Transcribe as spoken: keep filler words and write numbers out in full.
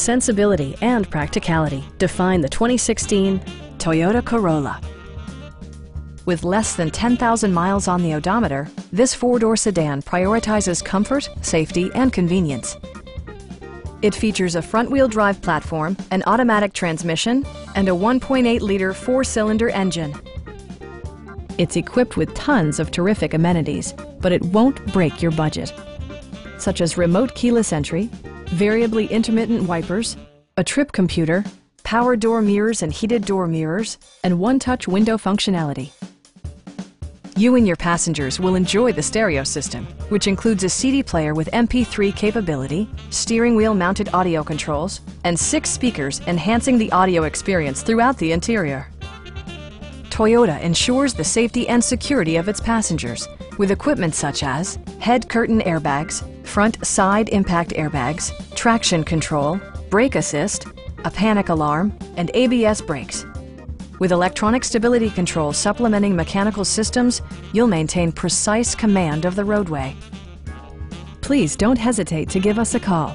sensibility, and practicality define the twenty sixteen Toyota Corolla. With less than ten thousand miles on the odometer, this four-door sedan prioritizes comfort, safety, and convenience. It features a front-wheel drive platform, an automatic transmission, and a one point eight liter four-cylinder engine. It's equipped with tons of terrific amenities, but it won't break your budget, such as remote keyless entry, variably intermittent wipers, a trip computer, power door mirrors and heated door mirrors, and one-touch window functionality. You and your passengers will enjoy the stereo system, which includes a C D player with M P three capability, steering wheel mounted audio controls, and six speakers enhancing the audio experience throughout the interior. Toyota ensures the safety and security of its passengers with equipment such as head curtain airbags, front side impact airbags, traction control, brake assist, a panic alarm, and A B S brakes. With electronic stability control supplementing mechanical systems, you'll maintain precise command of the roadway. Please don't hesitate to give us a call.